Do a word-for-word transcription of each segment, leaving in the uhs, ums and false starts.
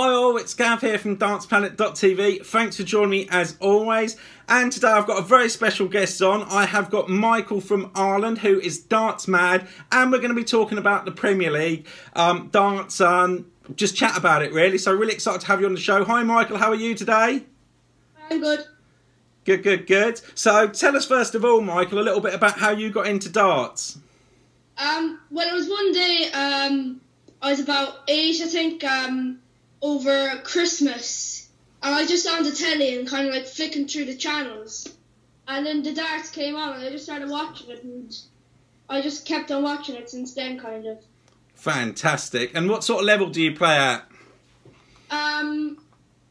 Hi all, it's Gav here from Darts Planet dot T V. Thanks for joining me as always. And today I've got a very special guest on. I have got Michael from Ireland, who is darts mad, and we're going to be talking about the Premier League, um, darts, um, just chat about it really. So really excited to have you on the show. Hi Michael, how are you today? I'm good. Good, good, good. So tell us first of all, Michael, a little bit about how you got into darts. Um, well, it was one day, um, I was about eight, I think, um, over Christmas, and I was just on the telly and kind of like flicking through the channels, and then the darts came on and I just started watching it, and I just kept on watching it since then, kind of. Fantastic. And what sort of level do you play at? Um,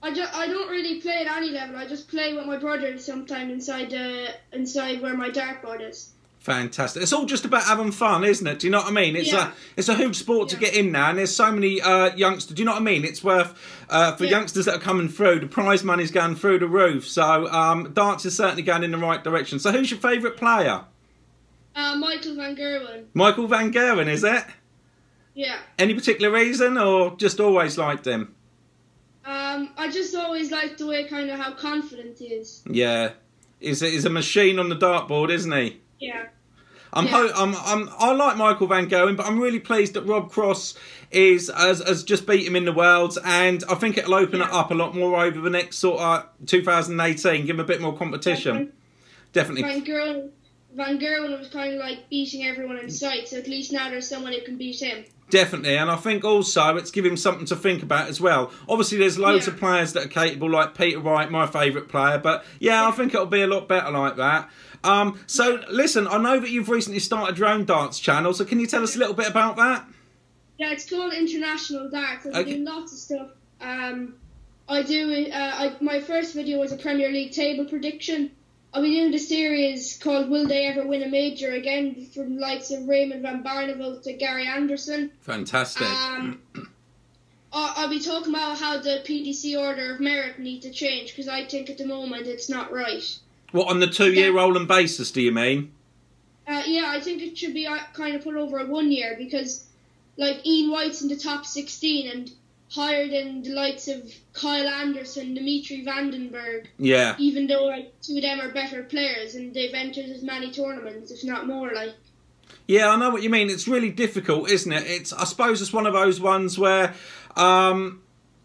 I, just, I don't really play at any level. I just play with my brother sometimes inside, the, inside where my dartboard is. Fantastic. It's all just about having fun, isn't it? Do you know what I mean? It's yeah. a it's a hoop sport yeah. to get in now, and there's so many uh, youngsters. Do you know what I mean? It's worth, uh, for yeah. youngsters that are coming through, the prize money's going through the roof. So um, darts is certainly going in the right direction. So who's your favourite player? Uh, Michael van Gerwen. Michael van Gerwen, is it? Yeah. Any particular reason, or just always liked him? Um, I just always liked the way, kind of, how confident he is. Yeah. He's a, he's a machine on the dartboard, isn't he? Yeah. I'm, yeah. I'm, I'm, I like Michael van Gerwen, but I'm really pleased that Rob Cross is has, has just beat him in the Worlds, and I think it'll open yeah. it up a lot more over the next sort of two thousand eighteen, give him a bit more competition. Definitely. Van Gerwen, van Gerwen was kind of like beating everyone in sight, so at least now there's someone who can beat him. Definitely, and I think also it's giving him something to think about as well. Obviously, there's loads yeah. of players that are capable, like Peter Wright, my favourite player, but yeah, yeah, I think it'll be a lot better like that. Um, so, listen, I know that you've recently started your own darts channel, so can you tell us a little bit about that? Yeah, it's called International Darts. I okay. do lots of stuff. Um, I do, uh, I, my first video was a Premier League table prediction. I'll be doing a series called Will They Ever Win a Major Again, from the likes of Raymond Van Barneveld to Gary Anderson. Fantastic. Um, I'll, I'll be talking about how the P D C order of merit need to change, because I think at the moment it's not right. What, on the two-year yeah. rolling basis, do you mean? Uh, yeah, I think it should be kind of put over a one-year, because, like, Ian White's in the top sixteen and higher than the likes of Kyle Anderson, Dimitri Van den Bergh. Yeah. Even though, like, two of them are better players and they've entered as many tournaments, if not more, like. Yeah, I know what you mean. It's really difficult, isn't it? It's, I suppose it's one of those ones where, um...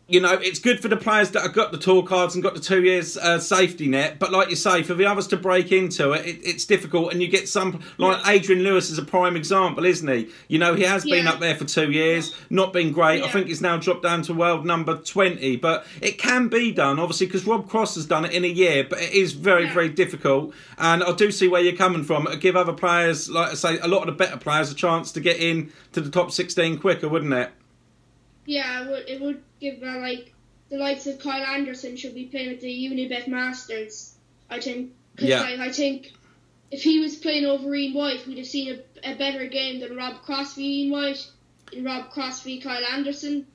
you know, it's good for the players that have got the tour cards and got the two years uh, safety net. But like you say, for the others to break into it, it it's difficult. And you get some, like yeah. Adrian Lewis is a prime example, isn't he? You know, he has yeah. been up there for two years, not been great. Yeah. I think he's now dropped down to world number twenty. But it can be done, obviously, because Rob Cross has done it in a year. But it is very, yeah. very difficult. And I do see where you're coming from. It'd give other players, like I say, a lot of the better players a chance to get in to the top sixteen quicker, wouldn't it? Yeah, it would, it would give, uh, like, the likes of Kyle Anderson should be playing at the Unibet Masters, I think. Because yeah. like, I think if he was playing over Ian White, we'd have seen a, a better game than Rob Cross v Ian White and Rob Cross v Kyle Anderson.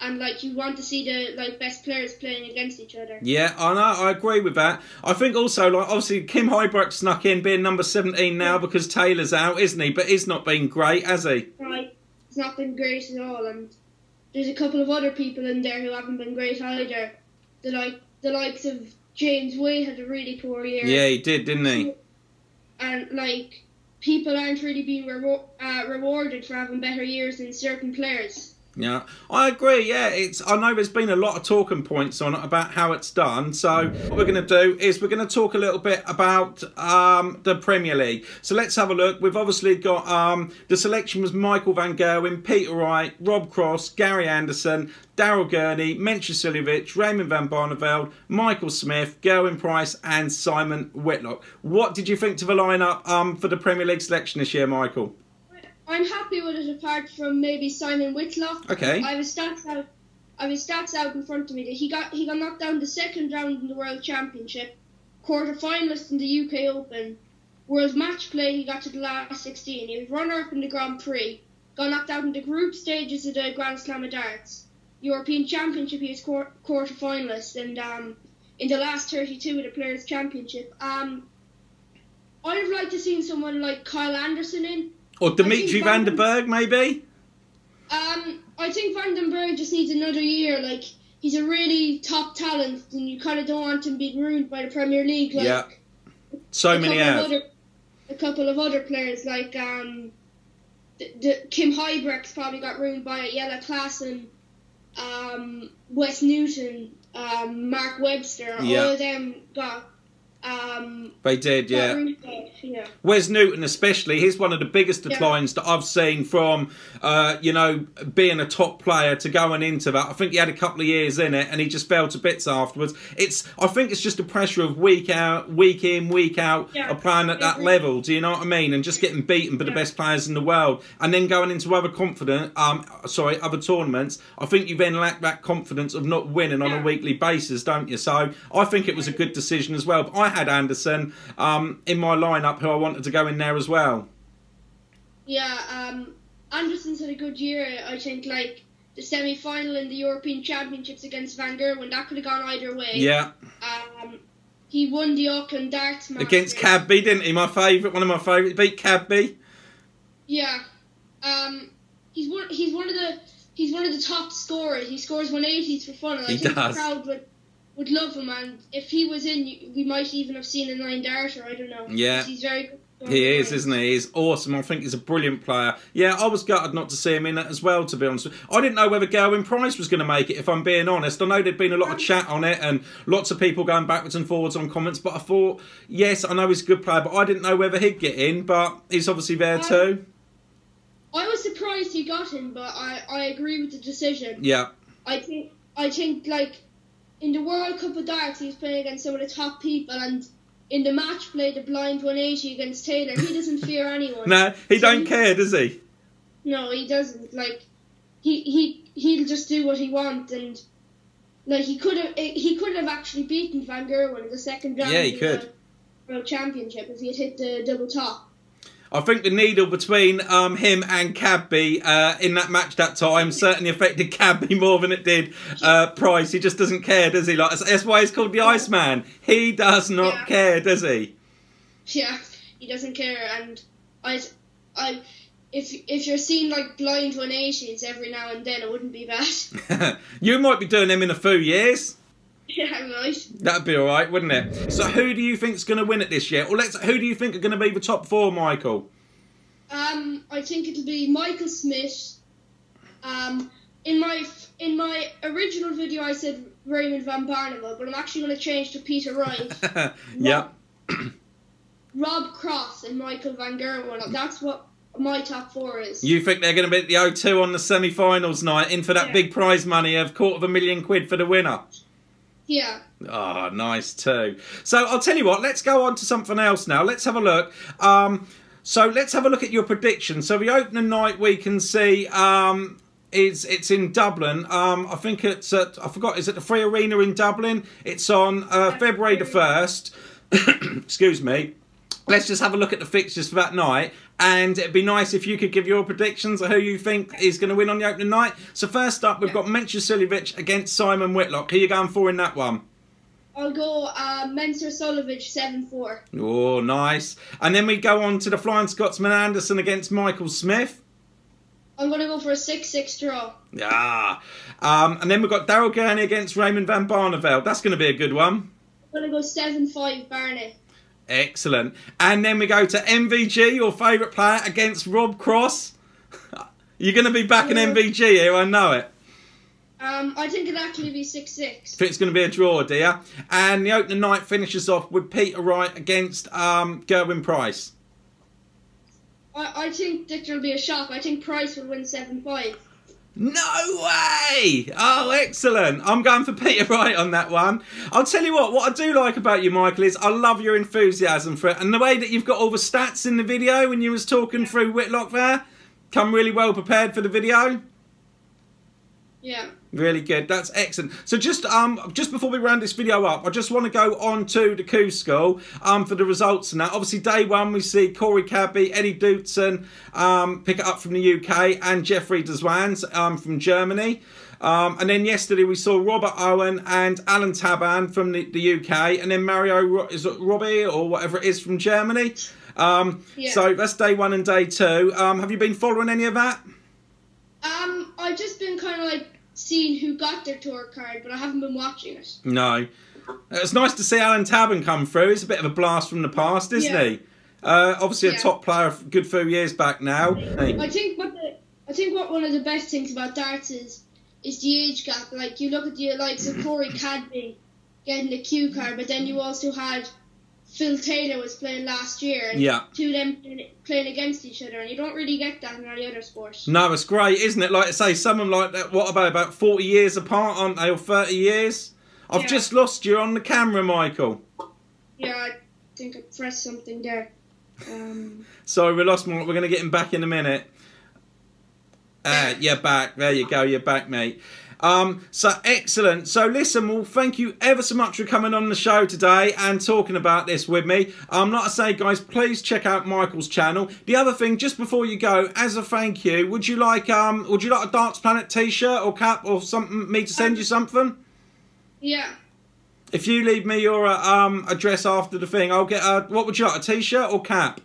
And, like, you want to see the, like, best players playing against each other. Yeah, I know, I agree with that. I think also, like, obviously, Kim Huybrechts snuck in, being number seventeen now yeah. because Taylor's out, isn't he? But he's not been great, has he? Right, he's not been great at all, and there's a couple of other people in there who haven't been great either. The like the likes of James Wade had a really poor year. Yeah, he did, didn't he? And like people aren't really being rewar uh, rewarded for having better years than certain players. Yeah, I agree. Yeah, it's. I know there's been a lot of talking points on it about how it's done. So what we're going to do is we're going to talk a little bit about um, the Premier League. So let's have a look. We've obviously got um, the selection was Michael van Gerwen, Peter Wright, Rob Cross, Gary Anderson, Darryl Gurney, Mensur Suljovic, Raymond Van Barneveld, Michael Smith, Gerwyn Price, and Simon Whitlock. What did you think to the lineup um, for the Premier League selection this year, Michael? I'm happy with it, apart from maybe Simon Whitlock. Okay. I have his stats out. I have his stats out in front of me. He got he got knocked down the second round in the World Championship, quarter finalist in the U K Open, World Match Play. He got to the last sixteen. He was runner up in the Grand Prix. Got knocked out in the group stages of the Grand Slam of Darts, European Championship. He was quarter finalist, and um, in the last thirty-two of the Players' Championship. Um, I'd have liked to seen someone like Kyle Anderson in. Or Dimitri Van den Bergh, maybe? Um, I think Van den Bergh just needs another year. Like, he's a really top talent, and you kind of don't want him being ruined by the Premier League. Like, yeah, so many have. Other, a couple of other players, like um, the, the Kim Huybrechts probably got ruined by it, Yella Klassen, um, Wes Newton, um, Mark Webster, yeah. all of them got... Um, they did, yeah. yeah. Wes Newton especially, he's one of the biggest declines yeah. that I've seen from, uh, you know, being a top player to going into that. I think he had a couple of years in it and he just fell to bits afterwards. It's, I think it's just the pressure of week out, week in, week out, yeah. of playing at that yeah. level, do you know what I mean? And just getting beaten by yeah. the best players in the world. And then going into other confident, um, sorry, other tournaments, I think you then lack that confidence of not winning yeah. on a weekly basis, don't you? So I think it was a good decision as well. But I had Anderson um, in my lineup, who I wanted to go in there as well. Yeah, um, Anderson's had a good year. I think like the semi-final in the European Championships against Van Gerwen, that could have gone either way. Yeah. Um, he won the Auckland Darts Masters against Cadby, didn't he? My favourite, one of my favourite, beat Cadby. Yeah, um, he's one. He's one of the. He's one of the top scorers. He scores one eighties for fun. And I he think does. The crowd would. Would love him, and if he was in, we might even have seen a nine darter. I don't know. Yeah, he's very good. He is, isn't he? He's awesome. I think he's a brilliant player. Yeah, I was gutted not to see him in it as well, to be honest. I didn't know whether Gerwyn Price was going to make it, if I'm being honest. I know there'd been a lot of chat on it and lots of people going backwards and forwards on comments, but I thought, yes, I know he's a good player, but I didn't know whether he'd get in, but he's obviously there I, too. I was surprised he got in, but I, I agree with the decision. Yeah. I think, I think, like... in the World Cup of Darts, he was playing against some of the top people, and in the match play, the blind one eighty against Taylor, he doesn't fear anyone. No, he so don't he, care, does he? No, he doesn't. Like, he he he'll just do what he wants, and like he could have he could have actually beaten Van Gerwen in the second round. Yeah, he could. World Championship if he had hit the double top. I think the needle between um, him and Cadby uh, in that match that time certainly affected Cadby more than it did uh, Price. He just doesn't care, does he? Like, that's why he's called the Iceman. He does not yeah. care, does he? Yeah, he doesn't care. And I, I, if if you're seeing like blind one eighties every now and then, it wouldn't be bad. You might be doing them in a few years. Yeah, right. That'd be all right, wouldn't it? So, who do you think's going to win it this year? Or let's. Who do you think are going to be the top four, Michael? Um, I think it'll be Michael Smith. Um, in my in my original video, I said Raymond Van Barneveld, but I'm actually going to change to Peter Wright. Yeah. Rob, Rob Cross and Michael van Gerwen. That's what my top four is. You think they're going to be at the O two on the semi-finals night, in for that yeah. big prize money of quarter of a million quid for the winner? Yeah. Ah, oh, nice too. So I'll tell you what, let's go on to something else now. Let's have a look. Um, so let's have a look at your predictions. So the opening night we can see um, is it's in Dublin. Um, I think it's at, I forgot, is it the Free Arena in Dublin? It's on uh, February the first. Excuse me. Let's just have a look at the fixtures for that night. And it'd be nice if you could give your predictions of who you think is going to win on the opening night. So first up, we've yeah. got Mensur Suljovic against Simon Whitlock. Who are you going for in that one? I'll go uh, Mensur Suljovic seven four. Oh, nice. And then we go on to the Flying Scotsman Anderson against Michael Smith. I'm going to go for a six six draw. Yeah. Um, and then we've got Darryl Gurney against Raymond Van Barneveld. That's going to be a good one. I'm going to go seven five Barney. Excellent. And then we go to M V G, your favourite player, against Rob Cross. You're going to be back in M V G here, I know it. Um, I think it'll actually be six six. It's going to be a draw, dear. And the opening night finishes off with Peter Wright against um, Gerwyn Price. I, I think that there'll be a shock. I think Price will win seven five. No way! Oh, excellent. I'm going for Peter Wright on that one. I'll tell you what, what I do like about you, Michael, is I love your enthusiasm for it. And the way that you've got all the stats in the video when you was talking through Whitlock there, come really well prepared for the video. Yeah. Really good. That's excellent. So just um just before we round this video up, I just want to go on to the Coup School um for the results and that. Obviously day one we see Corey Cadby, Eddie Dootson um pick it up from the U K and Jeffrey Deswans um from Germany. Um, and then yesterday we saw Robert Owen and Alan Taban from the, the U K, and then Mario Ro is it Robbie or whatever it is from Germany. Um yeah. So that's day one and day two. Um have you been following any of that? Um I've just been kind of like seen who got their tour card, but I haven't been watching it. No. It's nice to see Alan Tabben come through. He's a bit of a blast from the past, isn't yeah. he? Uh, obviously yeah. a top player a good few years back now. Hey. I think what the, I think what one of the best things about darts is is the age gap. Like, you look at the likes of Corey Cadby getting the Q card, but then you also had Phil Taylor was playing last year, and yeah. two of them playing against each other, and you don't really get that in any other sport. No, it's great, isn't it? Like I say, some of them, like that, what about about forty years apart, aren't they, or thirty years? I've yeah. just lost you on the camera, Michael. Yeah, I think I pressed something there. Um... Sorry, we lost Mark. We're going to get him back in a minute. Uh, you're back. There you go. You're back, mate. Um, so excellent. So listen, well, thank you ever so much for coming on the show today and talking about this with me. Um, like I say, guys, please check out Michael's channel. The other thing, just before you go, as a thank you, would you like um, would you like a Darts Planet T-shirt or cap or something? Me to send you something? Yeah. If you leave me your uh, um address after the thing, I'll get a. What would you like, a T-shirt or cap?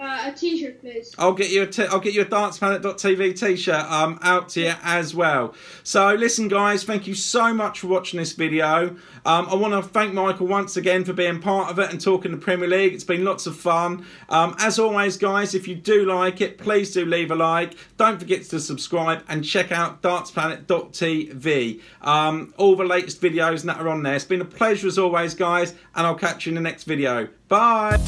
Uh, a T-shirt, please. I'll get you a t I'll get you a Darts Planet dot T V T-shirt um out to you as well. So listen, guys, thank you so much for watching this video. Um, I want to thank Michael once again for being part of it and talking the Premier League. It's been lots of fun. Um, as always, guys, if you do like it, please do leave a like. Don't forget to subscribe and check out Darts Planet dot T V. Um, all the latest videos that are on there. It's been a pleasure as always, guys, and I'll catch you in the next video. Bye.